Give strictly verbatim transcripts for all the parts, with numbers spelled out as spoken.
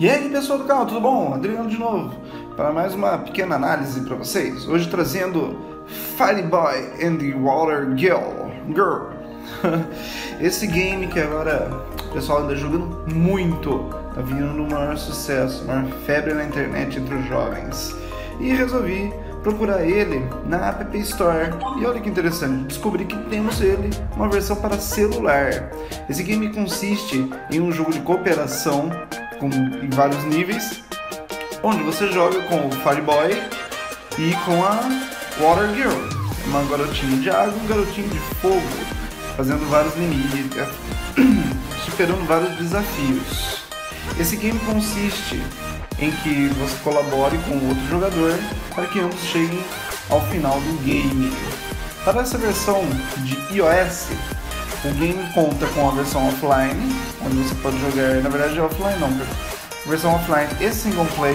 E aí pessoal do canal, tudo bom? Adriano de novo para mais uma pequena análise para vocês. Hoje trazendo Fireboy and Watergirl. Girl. Esse game que agora o pessoal anda jogando muito, tá virando o maior sucesso, uma febre na internet entre os jovens. E resolvi procurar ele na App Store. E olha que interessante, descobri que temos ele uma versão para celular. Esse game consiste em um jogo de cooperação com, em vários níveis, onde você joga com o Fireboy e com a Watergirl, uma garotinha de água e um garotinho de fogo, fazendo vários inimigos, superando vários desafios. Esse game consiste em que você colabore com outro jogador para que ambos cheguem ao final do game. Para essa versão de iOS, o game conta com a versão offline, onde você pode jogar, na verdade é offline não, versão offline e single play,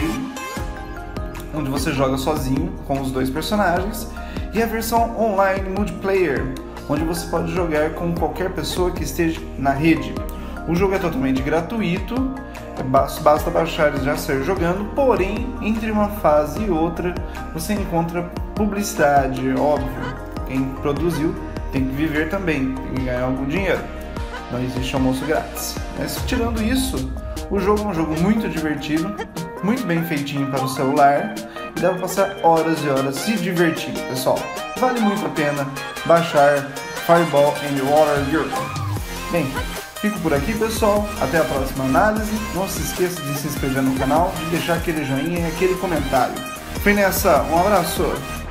onde você joga sozinho com os dois personagens, e a versão online multiplayer, onde você pode jogar com qualquer pessoa que esteja na rede. O jogo é totalmente gratuito, basta baixar e já sair jogando, porém, entre uma fase e outra, você encontra publicidade, óbvio. Quem produziu tem que viver também, tem que ganhar algum dinheiro. Não existe almoço grátis. Mas tirando isso, o jogo é um jogo muito divertido, muito bem feitinho para o celular, e dá para passar horas e horas se divertindo, pessoal. Vale muito a pena baixar Fireboy and Watergirl. Bem, fico por aqui, pessoal. Até a próxima análise. Não se esqueça de se inscrever no canal, de deixar aquele joinha e aquele comentário. Fui nessa. Um abraço.